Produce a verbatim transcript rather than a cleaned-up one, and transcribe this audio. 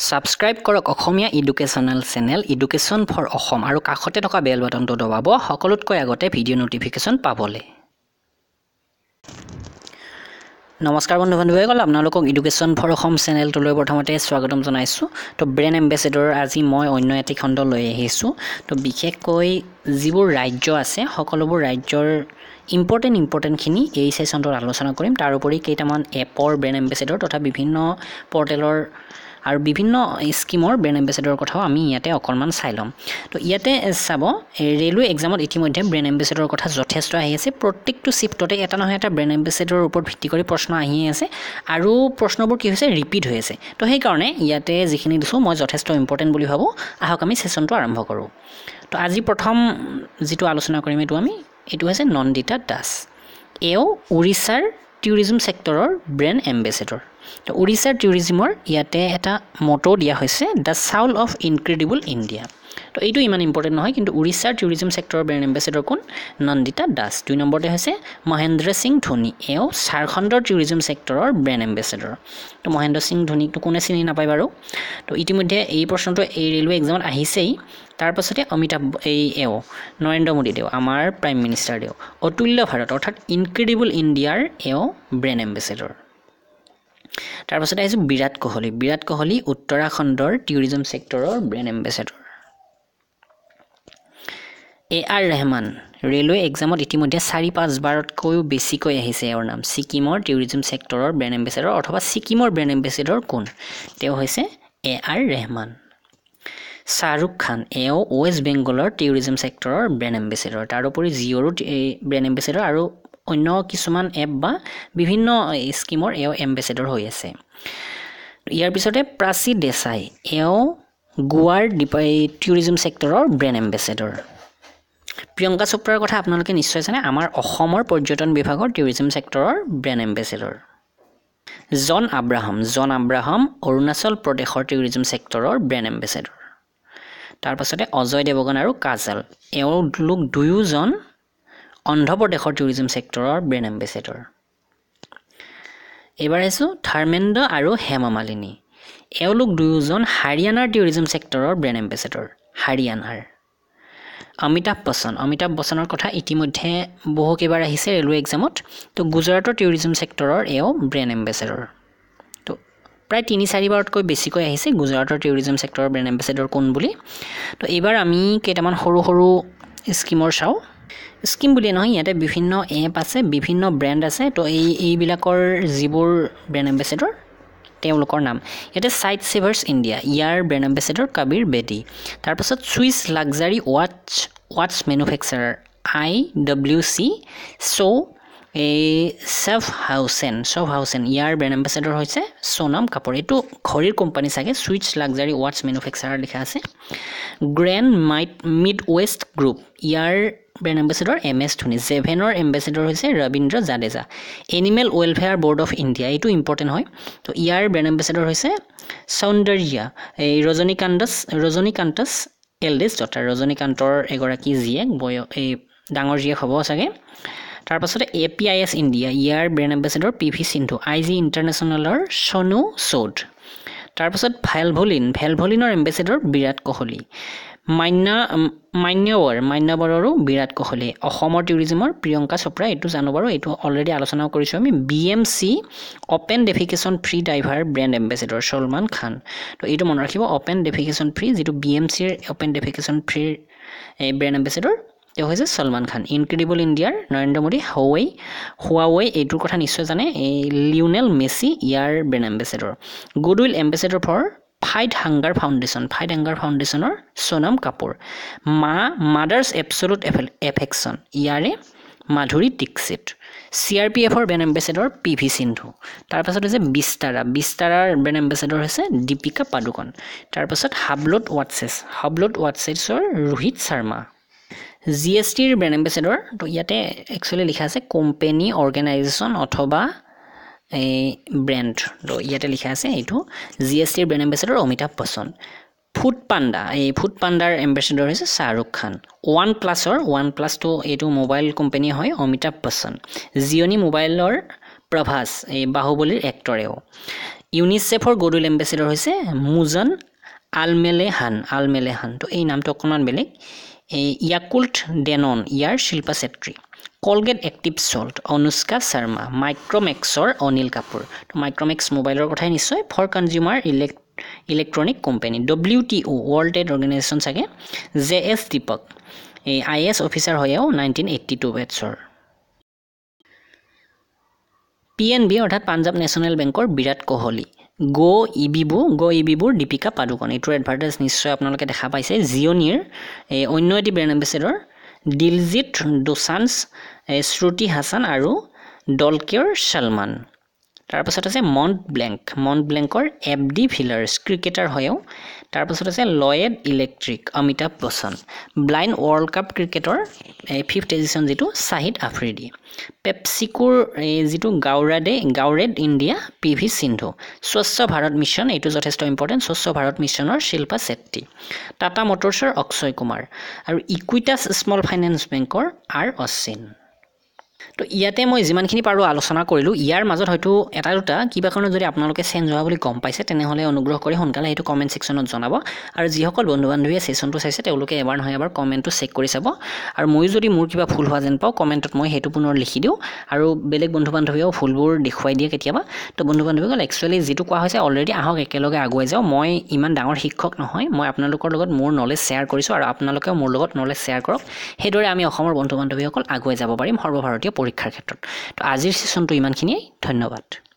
Subscribe korok Okhomia educational channel Education for Okhom aru kakhote thoka bell button to dababo hokolotkoi agote video notification pabole. নমস্কাৰ বন্ধু বান্ধৱীসকল আপোনালোকক education for Assam চেনেলটো লৈ প্ৰথমতে স্বাগতম জনাইছো তো ব্ৰেন এম্বেছাডৰ আজি মই অন্য এটা খণ্ড লৈ আহিছো তো বিশেষকৈ যিবোৰ ৰাজ্য আছে সকলোবোৰ ৰাজ্যৰ ইম্পৰ্টেন্ট ইম্পৰ্টেন্ট খিনি এই সেশনটোৰ আলোচনা কৰিম তাৰ উপৰি কেইটামান এপৰ ব্ৰেন এম্বেছাডৰ তথা বিভিন্ন পৰ্টেলৰ আৰু বিভিন্ন স্কিমৰ ব্ৰেন এম্বেছাডৰ কথা আমি ইয়াতে অকলমান চাই লম তো ইয়াতে চাব ৰেলৱে এক্সামত ইতিমধ্যে ব্ৰেন এম্বেছাডৰ কথা যথেষ্ট আহি আছে প্ৰত্যেকটো শিফটতে এটা নহয় এটা ব্ৰেন এম্বেছাডৰ ওপৰত ভিত্তি কৰি প্ৰশ্ন আহি আছে আৰু প্ৰশ্নবোৰ কি হৈছে ৰিপিট হৈ আছে তো সেই কাৰণে ইয়াতে যিখিনি দিছো মই যথেষ্ট ইম্পৰ্টেন্ট বুলি ভাবো আহক আমি সেশনটো আৰম্ভ কৰো তো আজি প্ৰথম যেটো আলোচনা কৰিম এটো আমি এটো হৈছে নন্দিতা দাস এও ওড়িশাৰ ট্যুৰিজম সেক্টৰৰ brand ambassador The Odisha Tourism or Yate eta motto dia hoise the soul of Incredible India. So etu iman important nohoy kintu Odisha tourism sector brand ambassador kon Nandita Das. Two number te hoise Mahendra Singh Dhoni eo Jharkhandor tourism sector or brand ambassador. To Mahendra Singh Dhoni to kone chini napai baru. To itimodhye ei proshno to ei railway exam ahisei tar pasote Amitabh ei eo Narendra Modi deo amar prime minister deo Otulya Bharat orthat Incredible India eo brand ambassador. তাৰ পাছত আছে বিৰাট কোহলি বিৰাট কোহলি উত্তৰাখণ্ডৰ tourism সেক্টৰৰ brand ambassador A R Rahman railway এক্সামত ইতিমধ্যে চাৰি পাঁচ বাৰতকৈও বেছিকৈ আহিছে এৰ নাম সিকিমৰ ট্যুৰিজম সেক্টৰৰ ব্ৰেন এম্বেছাডৰ অথবা সিকিমৰ ব্ৰেন এম্বেছাডৰ কোন তেওঁ হৈছে এ আৰ ৰহমান শাহৰুখ খান এও ওয়েস্ট বেংগলৰ ট্যুৰিজম সেক্টৰৰ ব্ৰেন এম্বেছাডৰ তাৰোপৰি জিঅ'ৰ ব্ৰেন এম্বেছাডৰ আৰু অন্য কিছুমান এপ বা বিভিন্ন স্কিমৰ এও এম্বেছাডৰ হৈ আছে ইয়াৰ পিছতে প্ৰাচী দেশাই এও গোৱাৰ ট্যুৰিজম সেক্টৰৰ ব্ৰেন এম্বেছাডৰ প্ৰিয়ংকা চপ্ৰাৰ কথা আপোনালোকে নিশ্চয় জানে আমাৰ অসমৰ পৰ্যটন বিভাগৰ ট্যুৰিজম সেক্টৰৰ brand ambassador John Abraham John Abraham Arunachal প্ৰদেশৰ ট্যুৰিজম সেক্টৰৰ ব্ৰেন এম্বেছাডৰ তাৰ পাছতে অজয় দেৱগন আৰু কাজল এও লোক দুয়োজন Andhra Pradeshৰ tourism sectorৰ brand ambassador. এবাৰ আছো ধৰ্মেন্দ্ৰ আৰু হেমা মালিনী। এওঁলোক দুয়োজন হাৰিয়ানাৰ tourism sectorৰ brand ambassador. হাৰিয়ানাৰ। অমিতাভ বচ্চন অমিতাভ বচ্চনৰ কথা ইতিমধ্যে বহু কেবাৰ আহিছে ৰেলৱে এক্সামত তো গুজৰাটৰ tourism sectorৰ এও brand ambassador. তো প্ৰায় তিনি চাৰি বাৰতকৈ বেছিকৈ আহিছে গুজৰাটৰ tourism sectorৰ brand ambassador কোন বুলি। তো এবাৰ আমি কেইটামান হৰু হৰু স্কিমৰ চাও স্কিম বুলি নহয় ইয়াতে বিভিন্ন এপ আছে বিভিন্ন ব্ৰ্যান্ড আছে তো এই এইবিলাকৰ জিবোৰ ব্ৰ্যান্ড এম্বেছাডৰ তেওঁলোকৰ নাম ইয়াতে সাইট সেভাৰ্স ইন্ডিয়া ইয়াৰ ব্ৰ্যান্ড এম্বেছাডৰ কবিৰ বেদি তাৰ পাছত Swiss luxury watch watch manufacturer I W C সো এ সেফ হাউসেন সফ হাউসেন ইয়াৰ ব্ৰ্যান্ড এম্বেছাডৰ হৈছে সোনাম কাপুৰ এটো ঘড়ীৰ কোম্পানী সাগে সুইস লাক্সাৰি ওয়াচ ম্যানুফ্যাকচাৰাৰ লিখা আছে গ্ৰ্যান্ড মাইট মিডওয়েস্ট গ্ৰুপ ইয়াৰ Brand ambassador M S Dhoni Zevenor ambassador hoise Ravindra Jadeja Animal Welfare Board of India etu important hoy to ear brand ambassador hoise Soundarya ei Rajanikandas Rajanikantas eldest daughter Rajanikantor egoraki jiek boy ei dangor jiek hobo sage tar pasore A P I S India ear brand ambassador P V Sindhu I G Internationalor Sonu Sood tar pasot Valvoline Valvolinor ambassador Birat Kohli মাইনা মাইনাবৰ মাইনাবৰৰো বিৰাট কোহলি অসমৰ ট্যুৰিজমৰ প্ৰিয়ংকা চপ্ৰা এটো জানো বাৰু এটো already আলোচনা কৰিছো আমি B M C open defecation free ডাইভাৰ ব্ৰেণ্ড এম্বেছাডৰ সলমান খান তো এটো মন ৰাখিব ওপেন ডেফিকেশন ফ্ৰী যেটো বি এম চি ৰ open defecation free brand ambassador তেওঁ হৈছে সলমান খান ইনক্ৰেডিবল ইণ্ডিয়াৰ নৰেন্দ্ৰ মোদী হাৱাই হাৱাই এটোৰ কথা নিশ্চয় জানে লিওনেল মেছি ইয়াৰ brand ambassador goodwill ambassador for Fight Hunger Foundation, Fight Hunger Foundation or Sonam Kapoor. Ma Mother's Absolute Affection. Yare Madhuri Dixit. C R P F or Ben Ambassador P V Sindhu. Tarpasot is a Bistara. Bistara Ben Ambassador is a Deepika Padukone. Tarpasot Hublot Watches. Hublot Watches or Rohit Sharma. G S T Ben Ambassador to Yate actually has a company organization Otoba. A brand ইয়াতে লিখা আছে এইটো GST brand ambassador Amitabh Bachchan Foodpanda এই ফুডপান্ডাৰ ambassador হৈছে শাহৰুখ খান OnePlusৰ OnePlus টো এইটো mobile company হয় অমিতাভ বচ্চন জিঅনি মোবাইলৰ প্ৰভাস এই বাহুবলীৰ এক্টৰেও ইউনিচেফৰ গৰুল এম্বেচেডৰ হৈছে মুজন আলমেলেহান আলমেলেহান তো এই নামটো অকমান বেলেগ এই ইয়াকুল্ট ডেনন ইয়াৰ Shilpa Shetty Colgate active salt Anushka Sharma Micromax or Anil Kapoor to Micromax mobile or kothai nishoy for consumer elect electronic company W T O World Trade Organization sage J S Deepak a I A S officer hoyao nineteen eighty-two batchor P N B orthat Punjab National Bank or Birat Kohli Go Ibibu, Go Ibibu, Deepika Padukone. It was advertised nishoy apnaloke dekha paise Zionir a onno eti brand ambassador Diljit Dosanjh Shruti Hassan aru Dolker Salman tar pasot ase Mont Blanc Mont Blanc or F D Villers cricketer hoyo tar pasot ase Lloyd Electric Amitabh Bachchan blind world cup cricketer fifth edition jitu Shahid Afridi PepsiCo jitu Gaurade Gaured India P V Sindhu Swasth Bharat Mission etu jothosto important Swasth Bharat Mission or Shilpa Shetty Tata Motors or Akshay Kumar aru Equitas Small Finance Bank or R Osin তো ইয়াতে মই জিমানখিনি পাৰো আলোচনা কৰিলো ইয়াৰ মাজত হয়তো এটা দুটা কিবা কাৰণে যদি আপোনালোকে চেঞ্জ হোৱা বুলি কম পাইছে তেনেহলে অনুগ্ৰহ কৰি সোনকালে এইটো কমেন্ট সেকশনত জনাব আৰু যিসকল বন্ধু-বান্ধৱীয়ে সেশনটো চাইছে তেওঁলোকে এবাৰ নহয় এবাৰ কমেন্টটো চেক কৰি চাব আৰু মই যদি মোৰ কিবা ভুল হোৱা যেন পাও কমেন্টত মই হেতু পুনৰ লিখি দিও আৰু বেলেগ বন্ধু-বান্ধৱীও ভুলবোৰ দেখুৱাই দিয়ে কেতিয়াবা তো বন্ধু-বান্ধৱীসকল একচুয়ালি যেটো কোৱা হৈছে অলৰেডি আহক একেলগে আগুৱাই যাও মই ইমান ডাঙৰ শিক্ষক নহয় মই আপোনালোকৰ লগত মোৰ নলেজ শেয়াৰ কৰিছো আৰু আপোনালোকেও মোৰ লগত নলেজ শেয়াৰ কৰক হেদৰে আমি অসমৰ বন্ধু-বান্ধৱীসকল আগুৱাই যাব পাৰিম সৰ্বভাৰতীয় পৰীক্ষাৰ ক্ষেত্ৰত তো আজিৰ সেশনটো ইমানখিনি ধন্যবাদ